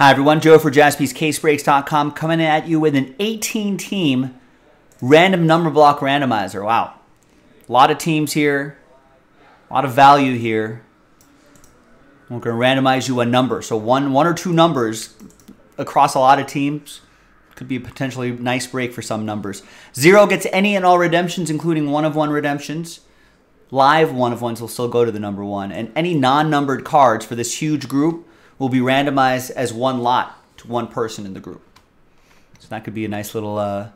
Hi everyone, Joe for JaspysCaseBreaks.com coming at you with an 18-team random number block randomizer. Wow. A lot of teams here, a lot of value here. We're going to randomize you a number. So one or two numbers across a lot of teams. Could be a potentially nice break for some numbers. Zero gets any and all redemptions, including one-of-one redemptions. Live one-of-ones will still go to the number one. And any non-numbered cards for this huge group will be randomized as one lot to one person in the group. So that could be a nice little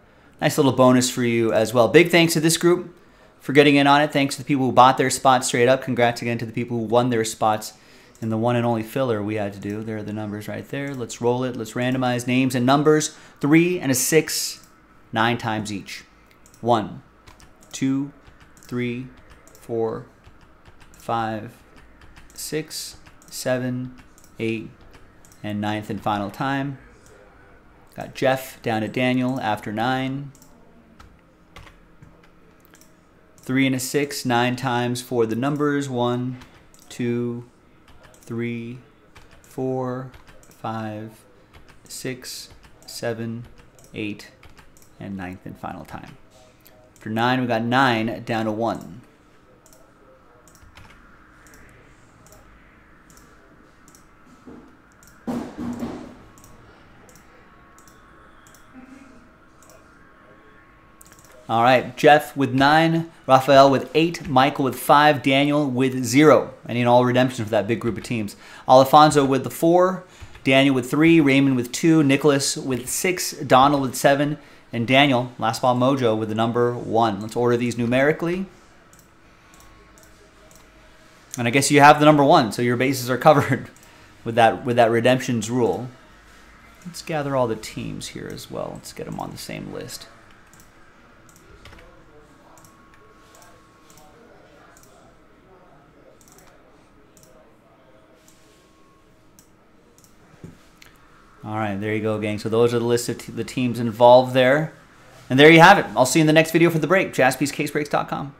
bonus for you as well. Big thanks to this group for getting in on it. Thanks to the people who bought their spots straight up. Congrats again to the people who won their spots in the one and only filler we had to do. There are the numbers right there. Let's roll it. Let's randomize names and numbers. 3 and a 6, 9 times each. 1, 2, 3, 4, 5, 6, 7, 8, and 9th and final time. Got Jeff down to Daniel after 9. 3 and a 6, 9 times for the numbers. 1, 2, 3, 4, 5, 6, 7, 8, and 9th and final time. After 9, we got 9 down to 1. All right, Jeff with 9, Raphael with 8, Michael with 5, Daniel with 0. Any and all redemption for that big group of teams. Alfonso with the 4, Daniel with 3, Raymond with 2, Nicholas with 6, Donald with 7, and Daniel, Last Ball Mojo, with the number 1. Let's order these numerically. And I guess you have the number 1, so your bases are covered with that redemptions rule. Let's gather all the teams here as well. Let's get them on the same list. All right, there you go, gang. So those are the list of the teams involved there. And there you have it. I'll see you in the next video for the break. JaspysCaseBreaks.com.